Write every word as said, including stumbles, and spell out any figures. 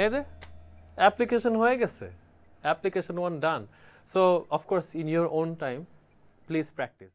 Hey, application hoye geche, application one done. So of course in your own time, please practice.